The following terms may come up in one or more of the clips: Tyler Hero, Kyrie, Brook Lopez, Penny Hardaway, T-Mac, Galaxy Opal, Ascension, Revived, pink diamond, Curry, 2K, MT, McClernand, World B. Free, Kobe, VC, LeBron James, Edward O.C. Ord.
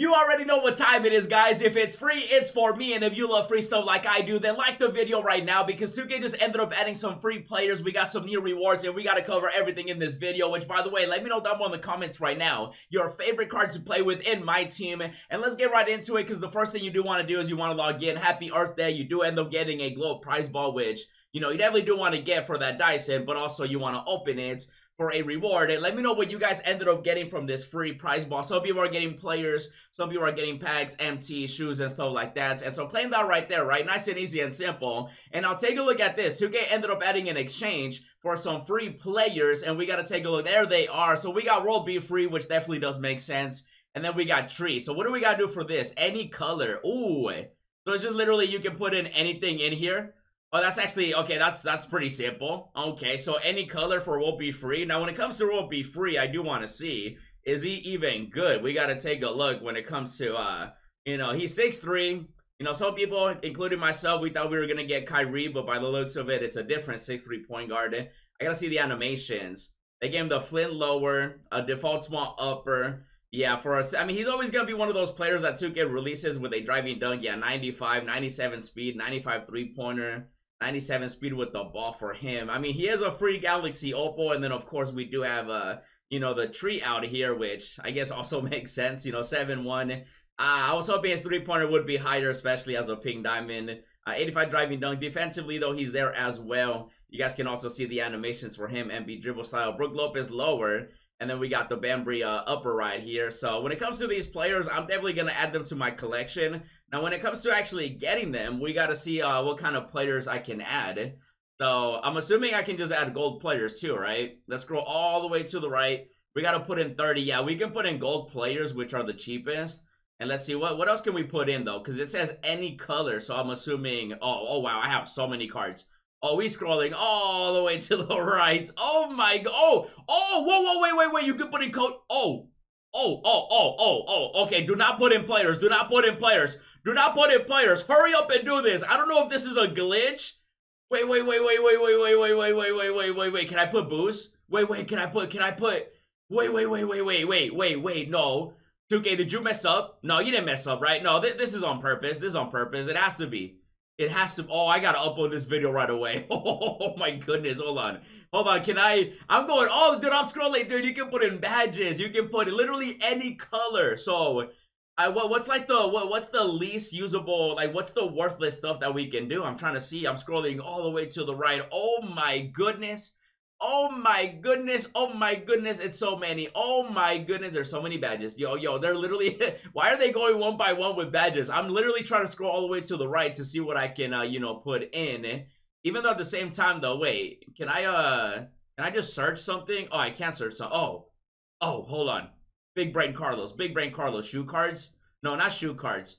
You already know what time it is, guys. If it's free, it's for me. And if you love free stuff like I do, then like the video right now, because 2K just ended up adding some free players. We got some new rewards and we got to cover everything in this video, which, by the way, let me know down below in the comments right now your favorite card to play with in my team. And let's get right into it, because the first thing you do want to do is you want to log in. Happy Earth Day. You do end up getting a globe prize ball, which, you know, you definitely do want to get for that Dyson, but also you want to open it for a reward. And let me know what you guys ended up getting from this free prize ball. Some people are getting players, some people are getting packs, MT, shoes, and stuff like that. And so claim that right there, right? Nice and easy and simple. And I'll take a look at this. 2K ended up adding an exchange for some free players, and we got to take a look. There they are. So we got World B. Free, which definitely does make sense. And then we got Tree. So what do we got to do for this? Any color. Ooh. So it's just literally you can put in anything in here. Oh, that's actually, okay, that's pretty simple. Okay, so any color for World B. Free. Now, when it comes to World B. Free, I do want to see, is he even good? We got to take a look when it comes to, you know, he's 6'3". You know, some people, including myself, we thought we were going to get Kyrie, but by the looks of it, it's a different 6'3" point guard. I got to see the animations. They gave him the Flint lower, a default small upper. Yeah, for us, I mean, he's always going to be one of those players that 2K releases with a driving dunk. Yeah, 95, 97 speed, 95 three-pointer. 97 speed with the ball for him. I mean, he has a free Galaxy Opal, and then of course we do have you know, the Tree out here, which I guess also makes sense. You know, 7'1". I was hoping his three-pointer would be higher, especially as a pink diamond. 85 driving dunk. Defensively though, he's there as well. You guys can also see the animations for him. MB dribble style. Brook Lopez lower, and then we got the Bambry upper right here. So when it comes to these players, I'm definitely gonna add them to my collection. Now, when it comes to actually getting them, we gotta see what kind of players I can add. So I'm assuming I can just add gold players too, right? Let's scroll all the way to the right. We gotta put in 30. Yeah, we can put in gold players, which are the cheapest. And let's see what else can we put in though, because it says any color. So I'm assuming. Oh wow, I have so many cards. Oh, we scrolling all the way to the right. Oh my god. Oh, whoa, wait. You can put in code. Oh. Okay, do not put in players. Do not put in players. Hurry up and do this. I don't know if this is a glitch. Wait. Can I put boost? Wait. No. 2K, did you mess up? No, you didn't mess up, right? No, this is on purpose. It has to be. Oh, I gotta upload this video right away. Oh my goodness, hold on, can I'm going, oh dude, I'm scrolling, dude. You can put in badges, you can put in literally any color. So what's like the, what's the least usable, like what's the worthless stuff that we can do? I'm trying to see, I'm scrolling all the way to the right. Oh my goodness, it's so many. Oh my goodness, there's so many badges. Yo, they're literally, why are they going one by one with badges? I'm literally trying to scroll all the way to the right to see what I can, you know, put in. Even though at the same time, though, wait, can I just search something? Oh, I can't search something. Oh, hold on. Big Brain Carlos, shoe cards? No, not shoe cards.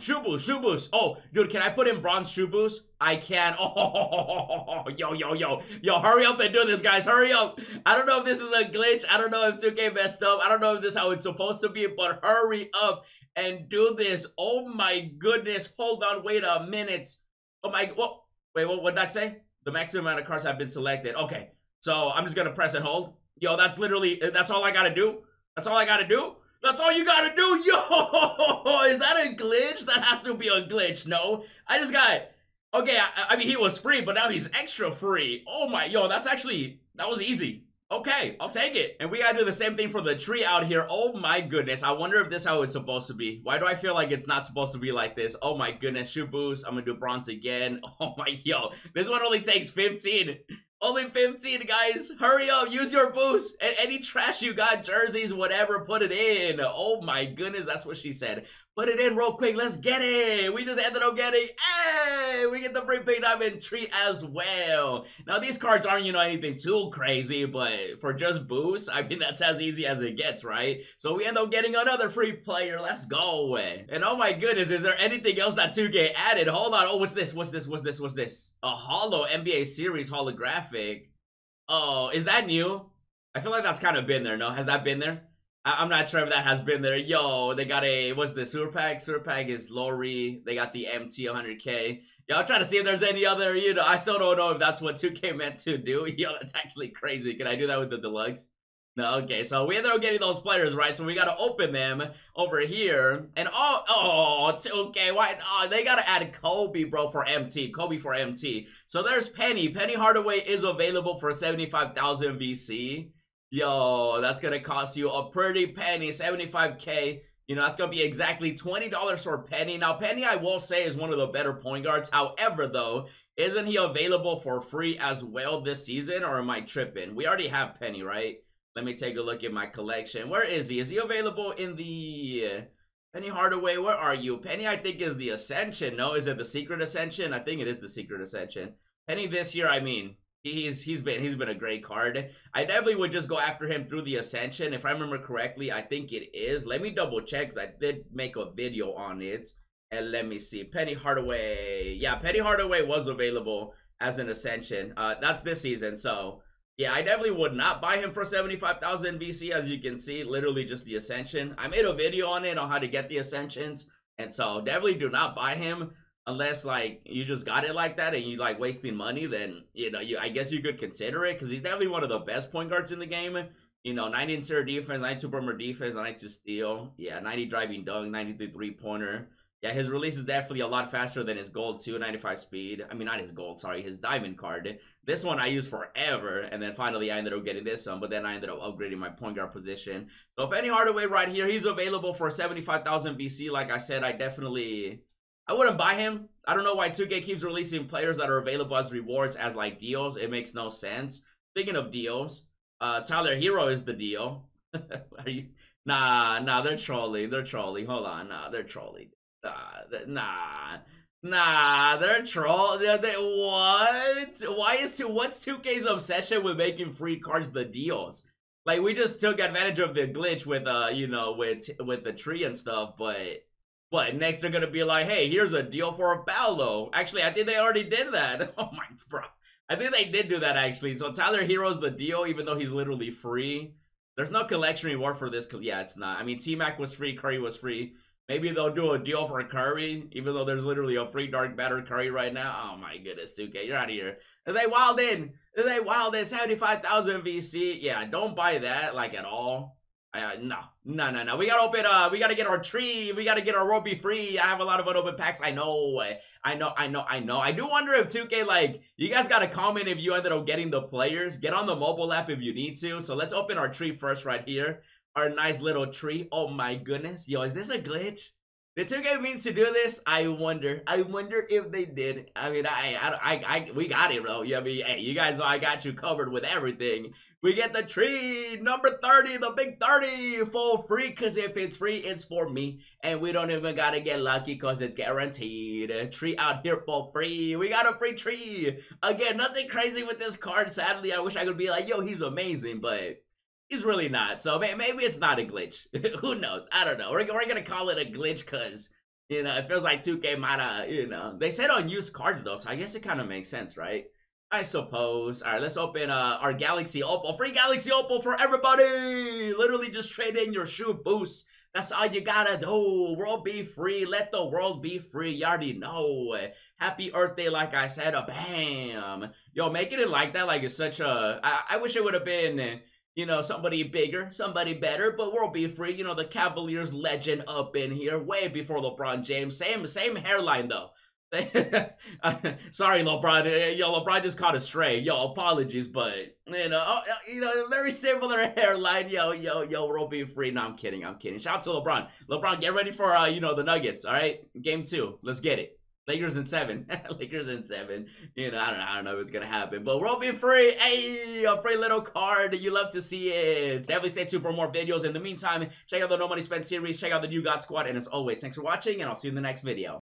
Shoe boost. Oh, dude, can I put in bronze shoe boost? I can. Oh, yo, hurry up and do this, guys. Hurry up. I don't know if this is a glitch. I don't know if 2K messed up. I don't know if this is how it's supposed to be, but hurry up and do this. Oh my goodness. Hold on. Wait a minute. Oh my, what? Wait, what did I say? The maximum amount of cards have been selected. Okay. So I'm just going to press and hold. Yo, that's literally, that's all I got to do. That's all you gotta do. Yo, is that a glitch? That has to be a glitch. No, I just got it. Okay, I mean, he was free, but now he's extra free. Oh my, yo, that's actually, that was easy. Okay, I'll take it. And we gotta do the same thing for the Tree out here. Oh my goodness, I wonder if this is how it's supposed to be. Why do I feel like it's not supposed to be like this? Oh my goodness, shoe boost. I'm gonna do bronze again. Oh my, yo, this one only takes 15. Only 15, guys. Hurry up. Use your boost. Any trash you got, jerseys, whatever, put it in. Oh, my goodness. That's what she said. Put it in real quick. Let's get it. We just ended up getting, hey, we get the free pink diamond Tree as well. Now, these cards aren't, you know, anything too crazy, but for just boost, I mean, that's as easy as it gets, right? So we end up getting another free player. Let's go. And oh, my goodness, is there anything else that 2K added? Hold on. Oh, what's this? A holo NBA series holographic. Oh, is that new? I feel like that's kind of been there, no? Has that been there? I'm not sure if that has been there. Yo, they got a, what's the super pack? Super pack is Lori. They got the MT 100K. Yo, I'm trying to see if there's any other, you know, I still don't know if that's what 2K meant to do. Yo, that's actually crazy. Can I do that with the deluxe? Okay, so we ended up getting those players, right? So we gotta open them over here. And okay, why? Oh, they gotta add Kobe, bro, for MT. Kobe for MT. So there's Penny. Penny Hardaway is available for 75,000 VC. Yo, that's gonna cost you a pretty penny, 75K. You know, that's gonna be exactly $20 for Penny. Now, Penny, I will say, is one of the better point guards. However, though, isn't he available for free as well this season? Or am I tripping? We already have Penny, right? Let me take a look at my collection. Where is he? Is he available in the Penny Hardaway? Where are you? Penny, I think, is the Ascension. No, is it the Secret Ascension? I think it is the Secret Ascension. Penny this year, I mean, he's been a great card. I definitely would just go after him through the Ascension. If I remember correctly, I think it is. Let me double check, because I did make a video on it. And let me see. Penny Hardaway. Yeah, Penny Hardaway was available as an Ascension. That's this season, so... yeah, I definitely would not buy him for 75,000 VC, as you can see, literally just the Ascension. I made a video on it on how to get the Ascensions, and so definitely do not buy him unless, like, you just got it like that and you like wasting money, then, you know, I guess you could consider it, because he's definitely one of the best point guards in the game. You know, 90 interior defense, 92 perimeter defense, 92 steal, yeah, 90 driving dunk, 93 three-pointer. Yeah, his release is definitely a lot faster than his gold, too. 95 speed. I mean, not his gold, sorry. His diamond card. This one I used forever. And then finally, I ended up getting this one. But then I ended up upgrading my point guard position. So, Penny Hardaway right here. He's available for 75,000 VC. Like I said, I wouldn't buy him. I don't know why 2K keeps releasing players that are available as rewards as, like, deals. It makes no sense. Speaking of deals, Tyler Hero is the deal. Are you... Nah, they're trolling. They're trolling. Hold on. Nah, they're trolling. Nah, they're troll. What? Why is what's 2K's obsession with making free cards the deals? Like, we just took advantage of the glitch with you know, with the tree and stuff, but next they're gonna be like, hey, here's a deal for a Paolo. Actually, I think they already did that. Oh my, bro, I think they did do that actually. So Tyler Hero's the deal, even though he's literally free. There's no collection reward for this. Yeah, it's not. I mean, T-Mac was free, Curry was free. Maybe they'll do a deal for Curry, even though there's literally a free dark batter Curry right now. Oh my goodness, 2K, you're out of here. They wild in 75,000 VC. Yeah, don't buy that like at all. No. We gotta open. We gotta get our tree. We gotta get our World B. Free. I have a lot of unopened packs. I know. I do wonder if 2K, like, you guys gotta comment if you ended up getting the players. Get on the mobile app if you need to. So let's open our tree first right here. Our nice little tree. Oh my goodness. Yo, is this a glitch? Did 2K mean to do this? I wonder if they did. I mean, we got it, bro. You know what I mean? Hey, you guys know I got you covered with everything. We get the tree, number 30, the big 30, for free, because if it's free, it's for me. And we don't even got to get lucky, because it's guaranteed. Tree out here for free. We got a free tree. Again, nothing crazy with this card. Sadly, I wish I could be like, yo, he's amazing, but... he's really not. So maybe it's not a glitch. Who knows? I don't know. We're going to call it a glitch because, you know, it feels like 2K might have, you know. They said unused cards, though, so I guess it kind of makes sense, right? I suppose. All right, let's open our Galaxy Opal. Free Galaxy Opal for everybody. Literally just trade in your shoe boost. That's all you gotta do. World be free. Let the world be free. You already know. Happy Earth Day, like I said. Bam. Yo, making it like that, like, it's such a... I wish it would have been... you know, somebody bigger, somebody better, but World B. Free, you know, the Cavaliers legend up in here, way before LeBron James. Same hairline, though. Sorry, LeBron. Yo, LeBron just caught a stray. Yo, apologies, but, you know, very similar hairline. Yo, World B. Free. No, I'm kidding. Shout out to LeBron. LeBron, get ready for, you know, the Nuggets, all right? Game 2. Let's get it. Lakers in 7. Lakers in 7. You know, I don't know if it's gonna happen. But World B. Free. Hey, a free little card. You love to see it. Definitely stay tuned for more videos. In the meantime, check out the No Money Spent series. Check out the New God Squad. And as always, thanks for watching, and I'll see you in the next video.